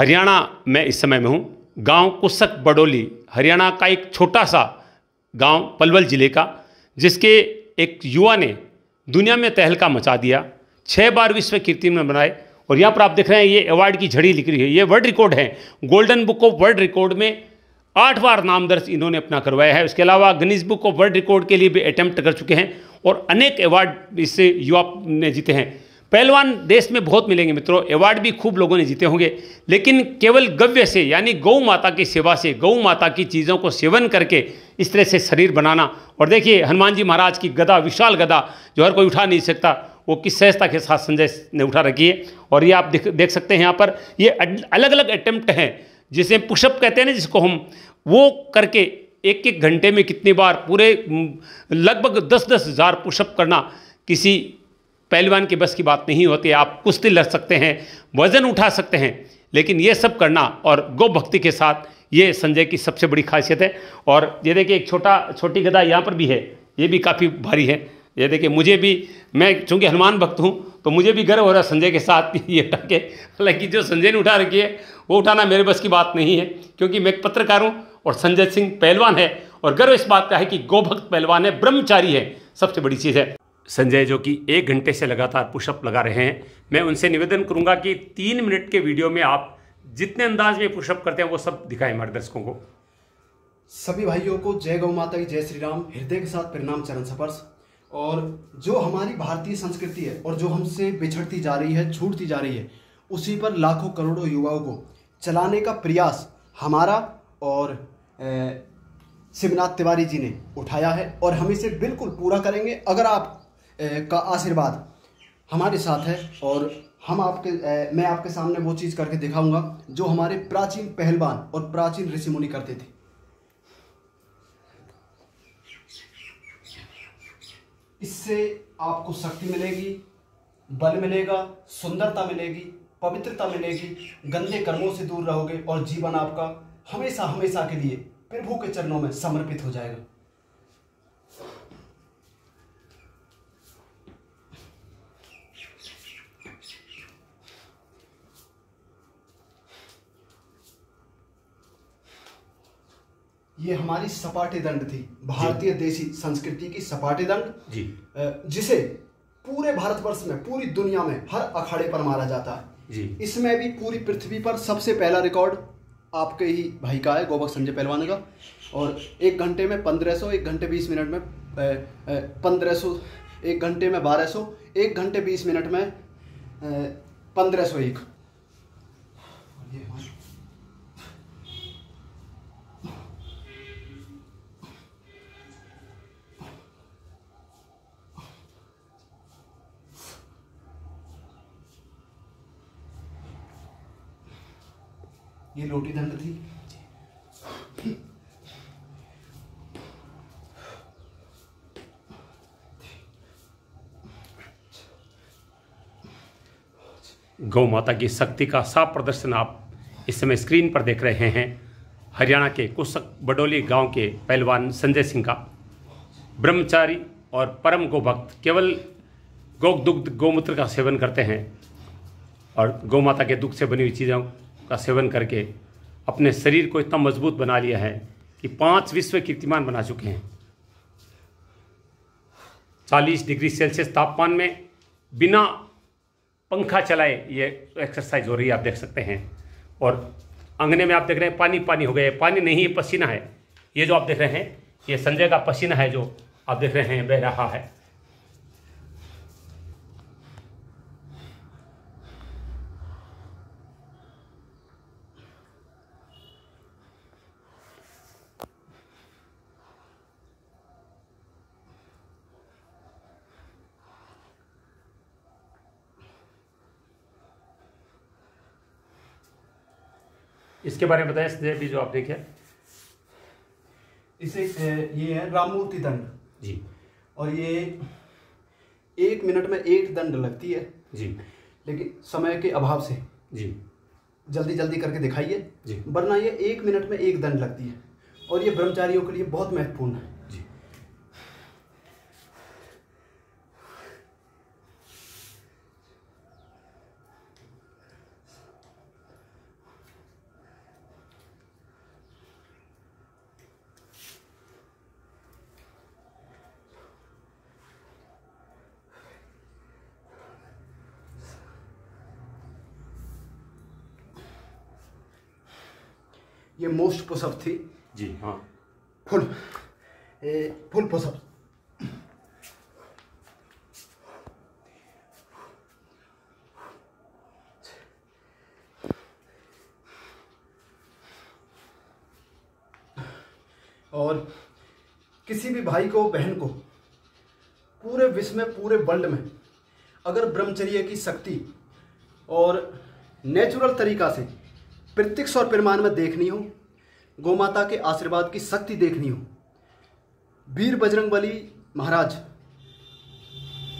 हरियाणा में इस समय में हूँ। गांव कुसक बडोली हरियाणा का एक छोटा सा गांव पलवल ज़िले का, जिसके एक युवा ने दुनिया में तहलका मचा दिया। 6 बार विश्व कीर्ति में बनाए और यहाँ पर आप देख रहे हैं ये अवार्ड की झड़ी लिख रही है। ये वर्ल्ड रिकॉर्ड है, golden book of world record में 8 बार नाम दर्ज इन्होंने अपना करवाया है। उसके अलावा Guinness book of world record के लिए भी अटैम्प्ट कर चुके हैं और अनेक अवार्ड इससे युवा ने जीते हैं। पहलवान देश में बहुत मिलेंगे मित्रों, अवार्ड भी खूब लोगों ने जीते होंगे, लेकिन केवल गव्य से यानी गौ माता की सेवा से, गौ माता की चीज़ों को सेवन करके इस तरह से शरीर बनाना। और देखिए हनुमान जी महाराज की गदा, विशाल गदा जो हर कोई उठा नहीं सकता, वो किस सहजता के साथ संजय ने उठा रखी है। और ये आप देख सकते हैं यहाँ पर ये अलग अलग अटैम्प्ट हैं, जिसे पुशअप कहते हैं ना, जिसको हम वो करके एक एक घंटे में कितनी बार, पूरे लगभग 10-10 हज़ार पुशअप करना किसी पहलवान के बस की बात नहीं होती। आप कुश्ती लड़ सकते हैं, वजन उठा सकते हैं, लेकिन ये सब करना और गौ भक्ति के साथ, ये संजय की सबसे बड़ी खासियत है। और ये देखिए एक छोटी गदा यहाँ पर भी है, ये भी काफ़ी भारी है। ये देखिए मुझे भी, मैं चूँकि हनुमान भक्त हूँ तो मुझे भी गर्व हो रहा है संजय के साथ ये उठा के। हालांकि जो संजय ने उठा रखी है वो उठाना मेरे बस की बात नहीं है, क्योंकि मैं एक पत्रकार हूँ और संजय सिंह पहलवान है। और गर्व इस बात का है कि गौभक्त पहलवान है, ब्रह्मचारी है, सबसे बड़ी चीज़ है। संजय जो कि 1 घंटे से लगातार पुशअप लगा रहे हैं, मैं उनसे निवेदन करूंगा कि 3 मिनट के वीडियो में आप जितने अंदाज में पुशअप करते हैं वो सब दिखाएं हमारे दर्शकों को। सभी भाइयों को जय गौ माता की, जय श्री राम। हृदय के साथ प्रणाम, चरण स्पर्श। और जो हमारी भारतीय संस्कृति है और जो हमसे बिछड़ती जा रही है, छूटती जा रही है, उसी पर लाखों करोड़ों युवाओं को चलाने का प्रयास हमारा और शिवनाथ तिवारी जी ने उठाया है और हम इसे बिल्कुल पूरा करेंगे अगर आप का आशीर्वाद हमारे साथ है। और हम आपके मैं आपके सामने वो चीज़ करके दिखाऊंगा जो हमारे प्राचीन पहलवान और प्राचीन ऋषि मुनि करते थे। इससे आपको शक्ति मिलेगी, बल मिलेगा, सुंदरता मिलेगी, पवित्रता मिलेगी, गंदे कर्मों से दूर रहोगे और जीवन आपका हमेशा हमेशा के लिए प्रभु के चरणों में समर्पित हो जाएगा। ये हमारी सपाटे दंड थी, भारतीय देशी संस्कृति की सपाटे दंड जी, जिसे पूरे भारतवर्ष में, पूरी दुनिया में हर अखाड़े पर मारा जाता है जी। इसमें भी पूरी पृथ्वी पर सबसे पहला रिकॉर्ड आपके ही भाई का है, गोबक संजय पहलवान का। और 1 घंटे में 1500, 1 घंटे 20 मिनट में 1500, 1 घंटे में 1200, 1 घंटे 20 मिनट में 1501। ये लोटी दंड थी। गौ माता की शक्ति का साफ प्रदर्शन आप इस समय स्क्रीन पर देख रहे हैं, हरियाणा के कुसक बडोली गांव के पहलवान संजय सिंह का। ब्रह्मचारी और परम गौ भक्त, केवल गौ दुग्ध गौमूत्र का सेवन करते हैं और गौ माता के दुग्ध से बनी हुई चीज़ों का सेवन करके अपने शरीर को इतना मजबूत बना लिया है कि 5 विश्व कीर्तिमान बना चुके हैं। 40 डिग्री सेल्सियस तापमान में बिना पंखा चलाए ये एक्सरसाइज हो रही है, आप देख सकते हैं। और अंगने में आप देख रहे हैं पानी पानी हो गया है, पानी नहीं है, पसीना है। ये जो आप देख रहे हैं ये संजय का पसीना है जो आप देख रहे हैं बह रहा है। इसके बारे में बताएं संजय भी, जो आप देखिए इसे, ये है राममूर्ति दंड जी। और ये 1 मिनट में 1 दंड लगती है जी, लेकिन समय के अभाव से जी जल्दी जल्दी करके दिखाइए जी, वरना ये 1 मिनट में 1 दंड लगती है। और ये ब्रह्मचारियों के लिए बहुत महत्वपूर्ण है। ये मोस्ट पुशअप थी जी, हाँ फुल पुशअप। और किसी भी भाई को बहन को पूरे विश्व में पूरे वर्ल्ड में अगर ब्रह्मचर्य की शक्ति और नेचुरल तरीका से प्रत्यक्ष और प्रमाण में देखनी हो, गोमाता के आशीर्वाद की शक्ति देखनी हो, वीर बजरंगबली महाराज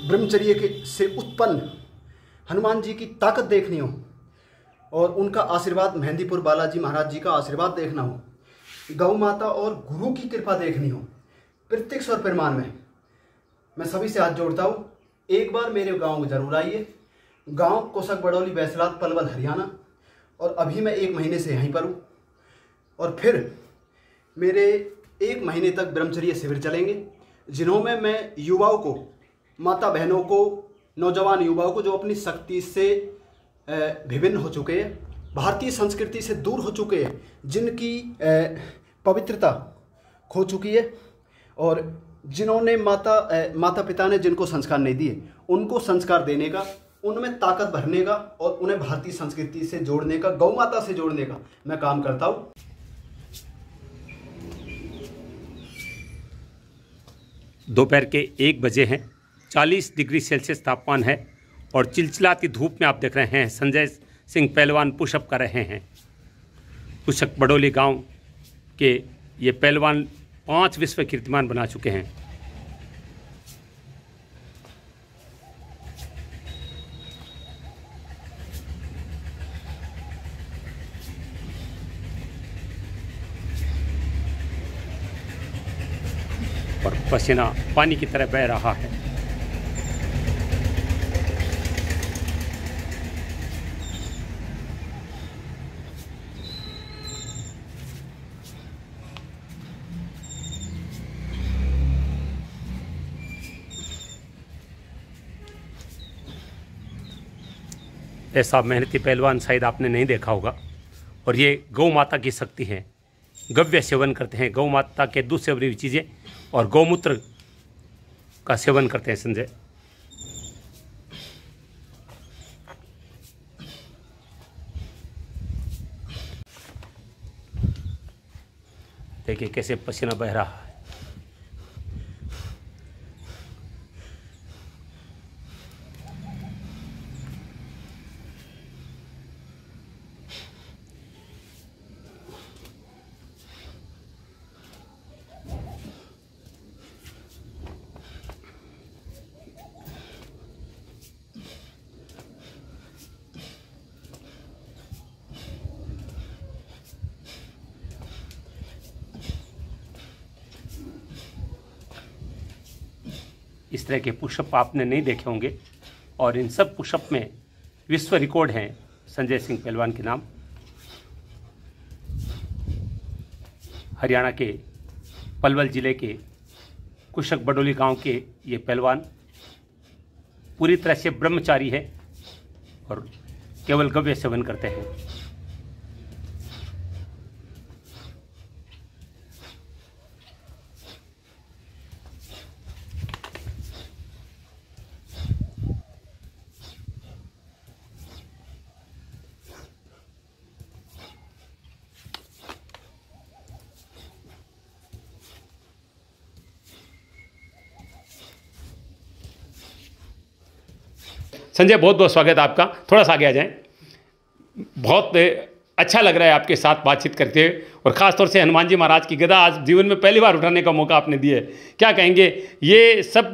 ब्रह्मचर्य के से उत्पन्न हनुमान जी की ताकत देखनी हो और उनका आशीर्वाद मेहंदीपुर बालाजी महाराज जी का आशीर्वाद देखना हो, गौ माता और गुरु की कृपा देखनी हो प्रत्यक्ष और प्रमाण में, मैं सभी से हाथ जोड़ता हूँ। एक बार मेरे गांव जरूर आइए, गांव कोसक बड़ौली बैसलाद पलवल हरियाणा, और अभी मैं एक महीने से यहीं पर हूँ और फिर मेरे एक महीने तक ब्रह्मचर्य शिविर चलेंगे जिन्होंने मैं युवाओं को, माता बहनों को, नौजवान युवाओं को जो अपनी शक्ति से विभिन्न हो चुके हैं, भारतीय संस्कृति से दूर हो चुके हैं, जिनकी पवित्रता खो चुकी है और जिन्होंने माता पिता ने जिनको संस्कार नहीं दिए उनको संस्कार देने का, उनमें ताकत भरने का और उन्हें भारतीय संस्कृति से जोड़ने का, गौ माता से जोड़ने का मैं काम करता हूँ। दोपहर के 1 बजे हैं, 40 डिग्री सेल्सियस तापमान है और चिलचिलाती धूप में आप देख रहे हैं संजय सिंह पहलवान पुशअप कर रहे हैं। कुशक बड़ौली गांव के ये पहलवान 5 विश्व कीर्तिमान बना चुके हैं। और पसीना पानी की तरह बह रहा है। ऐसा मेहनती पहलवान शायद आपने नहीं देखा होगा। और ये गौ माता की शक्ति है, गव्य सेवन करते हैं, गौ माता के दूध से बनी चीज़ें और गौमूत्र का सेवन करते हैं संजय। देखिए कैसे पसीना बह रहा है। इस तरह के पुशअप आपने नहीं देखे होंगे और इन सब पुशअप में विश्व रिकॉर्ड हैं संजय सिंह पहलवान के नाम। हरियाणा के पलवल ज़िले के कुशक बड़ौली गांव के ये पहलवान पूरी तरह से ब्रह्मचारी है और केवल गव्य सेवन करते हैं। संजय बहुत बहुत स्वागत है आपका। थोड़ा सा आगे आ जाएं। बहुत अच्छा लग रहा है आपके साथ बातचीत करते हुए और ख़ासतौर से हनुमान जी महाराज की गदा आज जीवन में पहली बार उठाने का मौका आपने दिया है। क्या कहेंगे, ये सब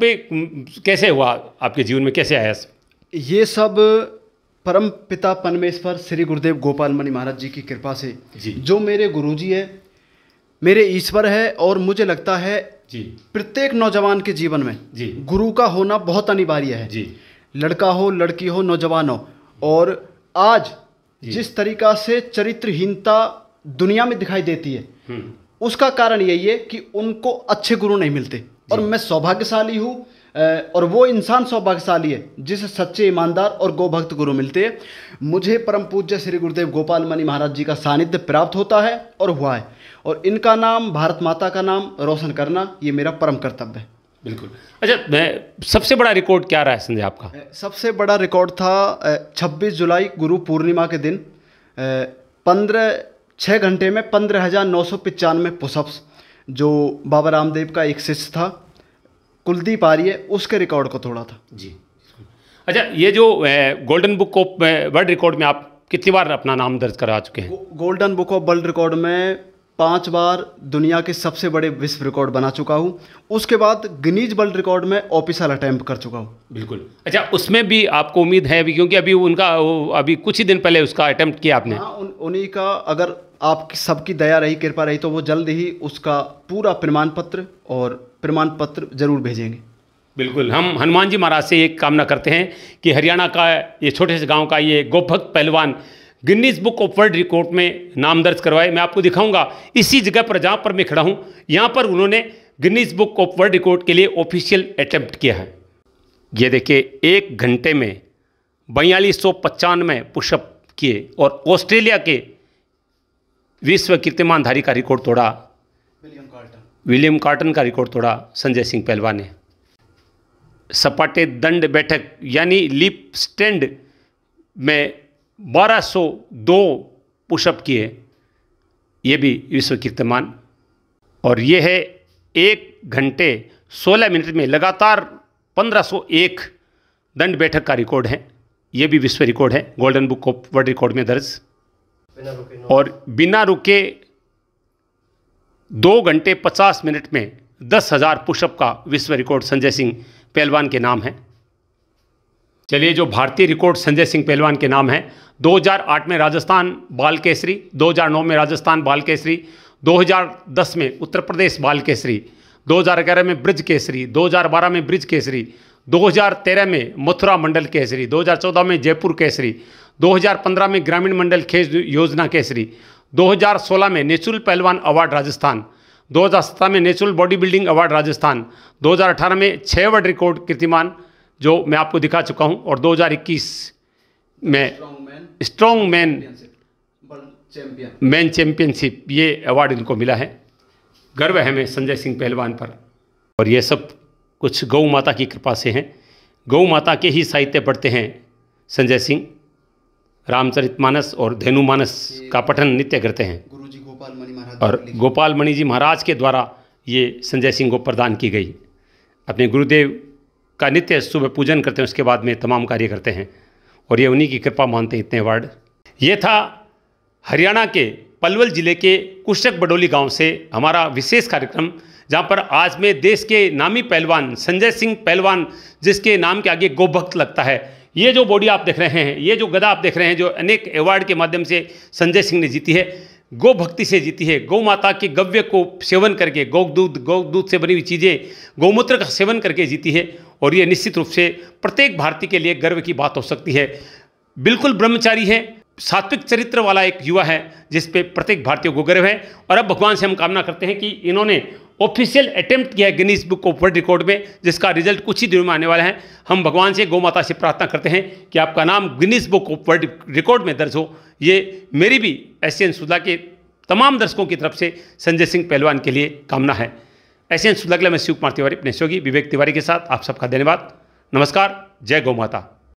कैसे हुआ आपके जीवन में, कैसे आया सब? ये सब परम पिता परमेश्वर श्री गुरुदेव गोपाल मणि महाराज जी की कृपा से जी, जो मेरे गुरु जी है, मेरे ईश्वर है और मुझे लगता है जी प्रत्येक नौजवान के जीवन में जी गुरु का होना बहुत अनिवार्य है जी, लड़का हो, लड़की हो, नौजवान हो। और आज जिस तरीका से चरित्रहीनता दुनिया में दिखाई देती है उसका कारण यही है कि उनको अच्छे गुरु नहीं मिलते। और मैं सौभाग्यशाली हूँ और वो इंसान सौभाग्यशाली है जिसे सच्चे ईमानदार और गोभक्त गुरु मिलते हैं। मुझे परम पूज्य श्री गुरुदेव गोपाल मणि महाराज जी का सानिध्य प्राप्त होता है और हुआ है, और इनका नाम, भारत माता का नाम रोशन करना, ये मेरा परम कर्तव्य है। बिल्कुल। अच्छा, सबसे बड़ा रिकॉर्ड क्या रहा है संजय आपका? सबसे बड़ा रिकॉर्ड था 26 जुलाई गुरु पूर्णिमा के दिन 6 घंटे में 15,995 पुशअप्स, जो बाबा रामदेव का एक शिष्य था कुलदीप आर्य, उसके रिकॉर्ड को तोड़ा था जी। अच्छा, ये जो golden book of world record में आप कितनी बार अपना नाम दर्ज करा चुके हैं? Golden book of world record में 5 बार दुनिया के सबसे बड़े विश्व रिकॉर्ड बना चुका हूँ। उसके बाद गिनीज वर्ल्ड रिकॉर्ड में ऑफिशियल अटैम्प्ट कर चुका हूँ। बिल्कुल। अच्छा, उसमें भी आपको उम्मीद है अभी, क्योंकि अभी उनका अभी कुछ ही दिन पहले उसका अटैम्प्ट किया आपने। हाँ, उन्हीं का, अगर आप सबकी दया रही, कृपा रही, तो वो जल्द ही उसका पूरा प्रमाण पत्र ज़रूर भेजेंगे। बिल्कुल। हम हनुमान जी महाराज से ये कामना करते हैं कि हरियाणा का ये छोटे से गाँव का ये गोभक्त पहलवान Guinness book of world record में नाम दर्ज करवाए। मैं आपको दिखाऊंगा इसी जगह पर जहाँ पर मैं खड़ा हूँ, यहाँ पर उन्होंने Guinness book of world record के लिए ऑफिशियल अटैम्प्ट किया है। ये देखिए, 1 घंटे में 4295 पुशअप किए और ऑस्ट्रेलिया के विश्व कीर्तिमानधारी का रिकॉर्ड तोड़ा, विलियम कार्टन का रिकॉर्ड तोड़ा संजय सिंह पहलवान ने। सपाटे दंड बैठक यानी लिप स्टैंड में 1202 पुशअप किए, ये भी विश्व कीर्तिमान। और ये है 1 घंटे 16 मिनट में लगातार 1501 दंड बैठक का रिकॉर्ड है, ये भी विश्व रिकॉर्ड है, golden book of world record में दर्ज। और बिना रुके 2 घंटे 50 मिनट में 10,000 पुशअप का विश्व रिकॉर्ड संजय सिंह पहलवान के नाम है। चलिए, जो भारतीय रिकॉर्ड संजय सिंह पहलवान के नाम है: 2008 में राजस्थान बाल केसरी, 2009 में राजस्थान बाल केसरी, 2010 में उत्तर प्रदेश बाल केसरी, 2011 में ब्रज केसरी, 2012 में ब्रज केसरी, 2013 में मथुरा मंडल केसरी, 2014 में जयपुर केसरी, 2015 में ग्रामीण मंडल खेल योजना केसरी, 2016 में नेचुरल पहलवान अवार्ड राजस्थान, 2017 में natural body building award Rajasthan, 2018 में 6 वर्ल्ड रिकॉर्ड कीर्तिमान जो मैं आपको दिखा चुका हूं, और 2021 में स्ट्रॉन्ग मैन चैम्पियनशिप, ये अवार्ड इनको मिला है। गर्व है मैं संजय सिंह पहलवान पर, और ये सब कुछ गौ माता की कृपा से हैं। गौ माता के ही साहित्य पढ़ते हैं संजय सिंह, रामचरितमानस और धेनुमानस का पठन नित्य करते हैं। गुरुजी गोपाल मणि महाराज और गोपाल मणि जी महाराज के द्वारा ये संजय सिंह को प्रदान की गई। अपने गुरुदेव का नित्य सुबह पूजन करते हैं, उसके बाद में तमाम कार्य करते हैं, और ये उन्हीं की कृपा मानते हैं इतने अवार्ड। ये था हरियाणा के पलवल ज़िले के कुशक बडोली गांव से हमारा विशेष कार्यक्रम, जहां पर आज मैं देश के नामी पहलवान संजय सिंह पहलवान, जिसके नाम के आगे गोभक्त लगता है, ये जो बॉडी आप देख रहे हैं, ये जो गदा आप देख रहे हैं, जो अनेक अवार्ड के माध्यम से संजय सिंह ने जीती है, गौ भक्ति से जीती है। गौ माता के गव्य को सेवन करके, गौ दूध से बनी हुई चीज़ें, गौमूत्र का सेवन करके जीती है, और ये निश्चित रूप से प्रत्येक भारतीय के लिए गर्व की बात हो सकती है। बिल्कुल ब्रह्मचारी है, सात्विक चरित्र वाला एक युवा है, जिस पे प्रत्येक भारतीय को गर्व है। और अब भगवान से हम कामना करते हैं कि इन्होंने ऑफिशियल अटैम्प्ट किया है Guinness book of world record में, जिसका रिजल्ट कुछ ही दिनों में आने वाला है। हम भगवान से, गौ माता से प्रार्थना करते हैं कि आपका नाम Guinness book of world record में दर्ज हो। ये मेरी भी एशियन सुधा के तमाम दर्शकों की तरफ से संजय सिंह पहलवान के लिए कामना है। एशियन सुधा के लिए मैं शिव कुमार तिवारी, अपने सहयोगी विवेक तिवारी के साथ, आप सबका धन्यवाद। नमस्कार। जय गौ माता।